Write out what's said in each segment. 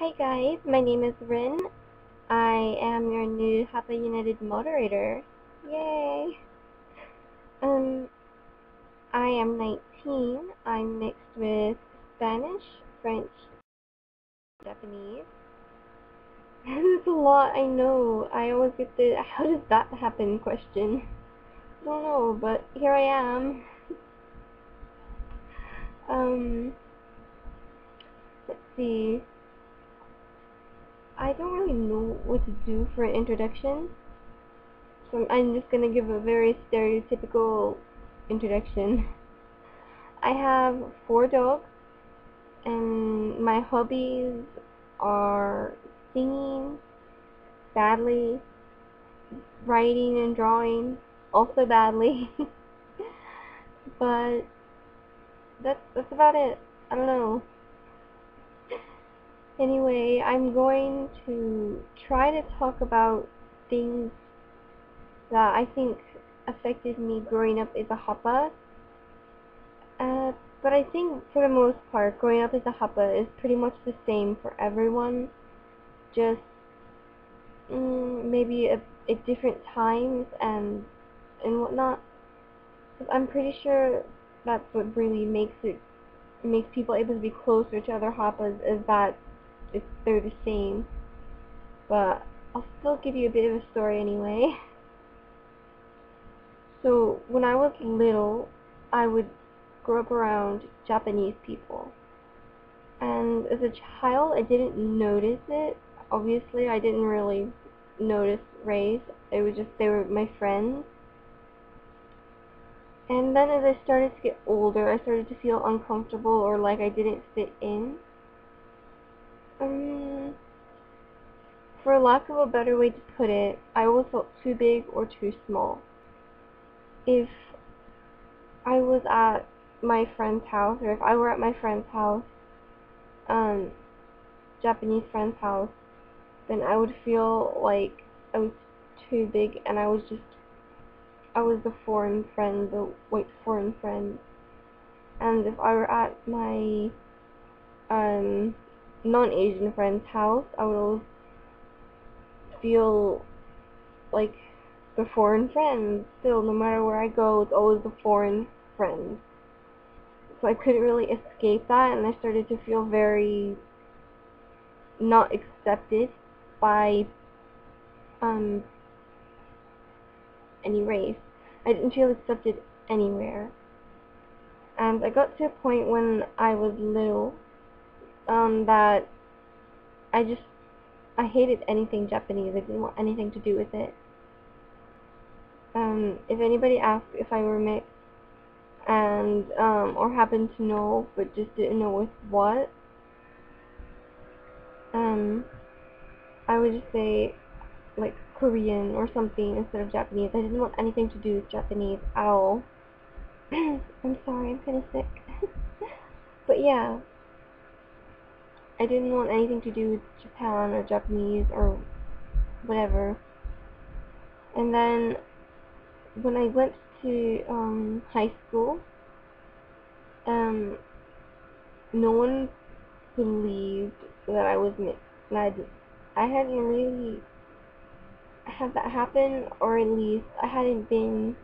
Hi guys, my name is Rin. I am your new Hapa United moderator. Yay! I am 19. I'm mixed with Spanish, French, Japanese. There's a lot, I know. I always get the "how does that happen" question. I don't know, but here I am. Let's see. I don't really know what to do for an introduction, so I'm just going to give a very stereotypical introduction. I have 4 dogs, and my hobbies are singing, badly, writing and drawing, also badly, but that's about it. I don't know. Anyway, I'm going to try to talk about things that I think affected me growing up as a Hapa. But I think for the most part, growing up as a Hapa is pretty much the same for everyone. Just maybe at different times and whatnot. 'Cause I'm pretty sure that's what really makes people able to be closer to other Hapas, is that if they're the same. But I'll still give you a bit of a story anyway. So when I was little, I would grow up around Japanese people, and as a child I didn't notice it. Obviously I didn't really notice race. It was just they were my friends. And then as I started to get older, I started to feel uncomfortable, or like I didn't fit in. For lack of a better way to put it, I always felt too big or too small. If I was at my friend's house, or if I were at my friend's house, Japanese friend's house, then I would feel like I was too big, and I was the foreign friend, the white foreign friend. And if I were at my non-Asian friend's house, I would always feel like the foreign friend. Still, no matter where I go, it's always the foreign friend. So I couldn't really escape that, and I started to feel very not accepted by any race. I didn't feel accepted anywhere. And I got to a point when I was little that I hated anything Japanese. I didn't want anything to do with it. If anybody asked if I were mixed and or happened to know but just didn't know with what, I would just say like Korean or something instead of Japanese. I didn't want anything to do with Japanese at all. I'm sorry, I'm kinda sick. But yeah, I didn't want anything to do with Japan or Japanese or whatever. And then when I went to high school, no one believed that I was mixed, and I hadn't really had that happen, or at least I hadn't been,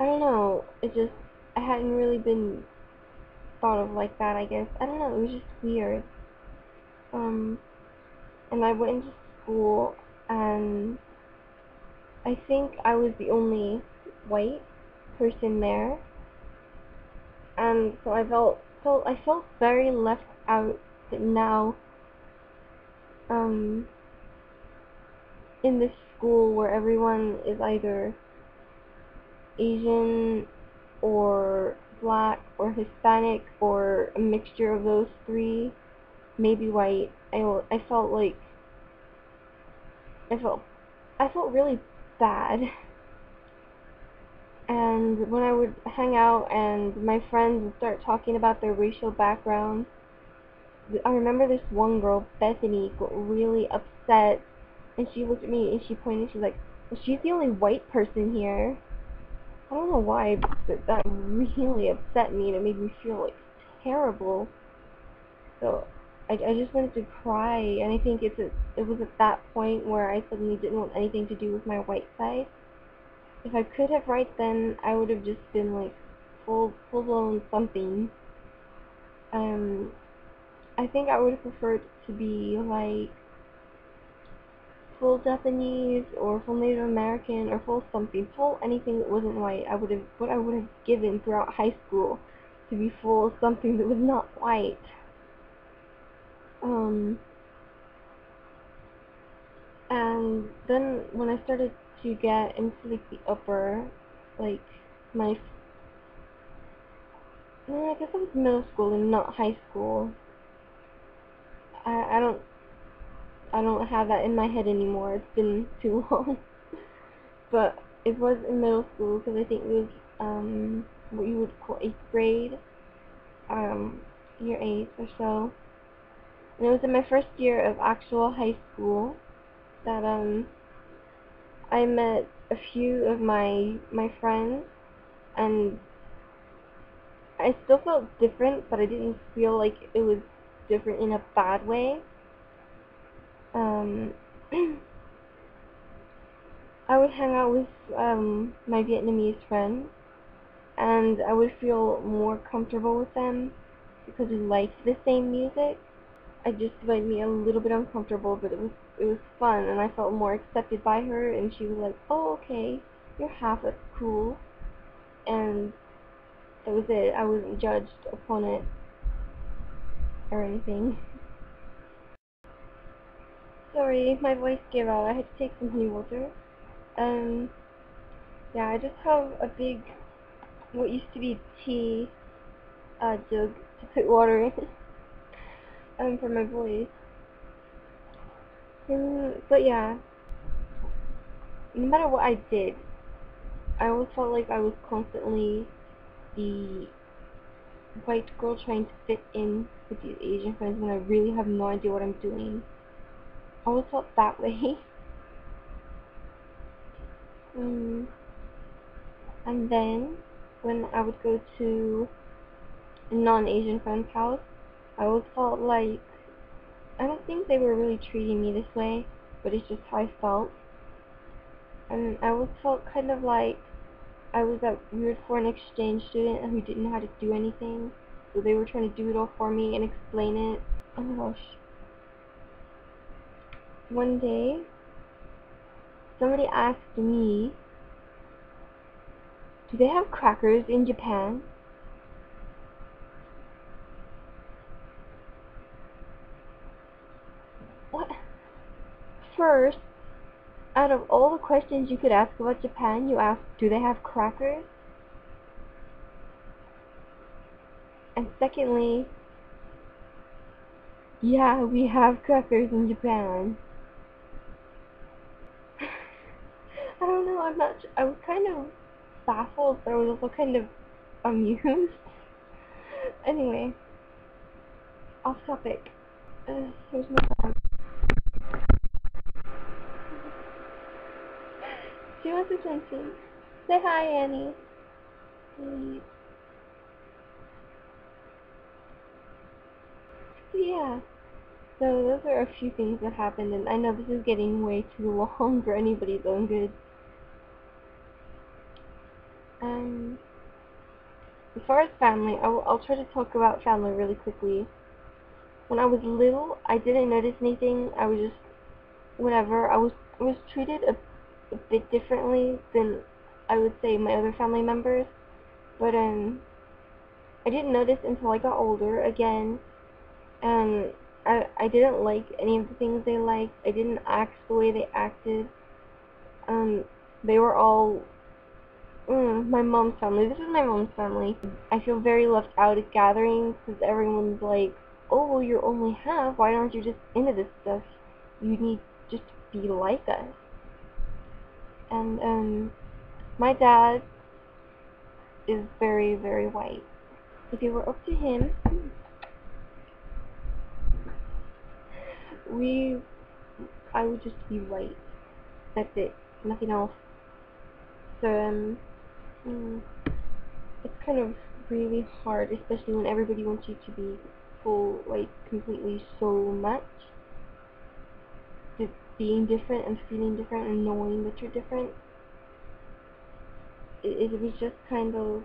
I don't know, it just, I hadn't really been thought of like that, I guess. I don't know, it was just weird. And I went into school, and I think I was the only white person there, and so I felt very left out. But now, in this school where everyone is either Asian or Black or Hispanic or a mixture of those three, maybe white, I felt really bad. And when I would hang out and my friends would start talking about their racial background, I remember this one girl, Bethany, got really upset, and she looked at me and she pointed, she's like, well, she's the only white person here. I don't know why, but that really upset me, and it made me feel like terrible. So I just wanted to cry, and I think it was at that point where I suddenly didn't want anything to do with my white side. If I could have right then, I would have just been like full blown something. I think I would have preferred to be like full Japanese or full Native American or full something, full anything that wasn't white. I would have what I would have given throughout high school to be full of something that was not white. And then when I started to get into like the upper, like my, I guess it was middle school and not high school. I don't have that in my head anymore. It's been too long. But it was in middle school because I think it was what you would call 8th grade, year 8 or so. And it was in my first year of actual high school that I met a few of my friends, and I still felt different, but I didn't feel like it was different in a bad way. I would hang out with my Vietnamese friends, and I would feel more comfortable with them because we liked the same music. It just made me a little bit uncomfortable, but it was fun, and I felt more accepted by her, and she was like, "Oh, okay, you're half, that's cool," and that was it. I wasn't judged upon it or anything. Sorry, my voice gave out. I had to take some honey water. Yeah, I just have a big, what used to be tea jug to put water in for my voice. But yeah, no matter what I did, I always felt like I was constantly the white girl trying to fit in with these Asian friends when I really have no idea what I'm doing. I always felt that way. And then when I would go to a non-Asian friend's house, I always felt like, I don't think they were really treating me this way, but it's just how I felt. And I always felt kind of like I was that weird foreign exchange student who didn't know how to do anything, so they were trying to do it all for me and explain it. Oh my gosh. One day, somebody asked me, "Do they have crackers in Japan?" What? First, out of all the questions you could ask about Japan, you asked, "Do they have crackers?" And secondly, yeah, we have crackers in Japan. I don't know, I'm not, I was kind of baffled, but I was also kind of amused. Anyway, off topic. Here's my dog. She wants attention. Say hi, Annie. Please. Yeah. So those are a few things that happened, and I know this is getting way too long for anybody's own good. As far as family, I'll try to talk about family really quickly. When I was little, I didn't notice anything. I was just whatever. I was treated a bit differently than I would say my other family members, but I didn't notice until I got older again, and I didn't like any of the things they liked. I didn't act the way they acted. They were all my mom's family. This is my mom's family. I feel very left out at gatherings because everyone's like, "Oh, well, you're only half. Why aren't you just into this stuff? You need just to be like us." And my dad is very, very white. If it were up to him, I would just be white. That's it. Nothing else. So it's kind of really hard, especially when everybody wants you to be people like completely so much. Just being different and feeling different and knowing that you're different. It was just kind of,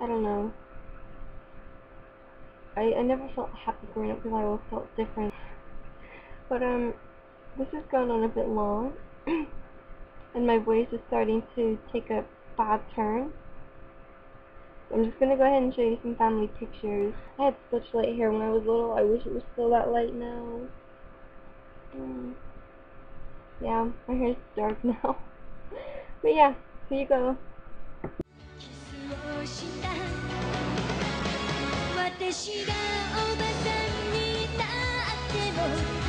I don't know. I never felt happy growing up because I always felt different. But this has gone on a bit long, and my voice is starting to take a bad turn. So I'm just gonna go ahead and show you some family pictures. I had such light hair when I was little. I wish it was still that light now. Yeah, my hair's dark now. But yeah, here you go.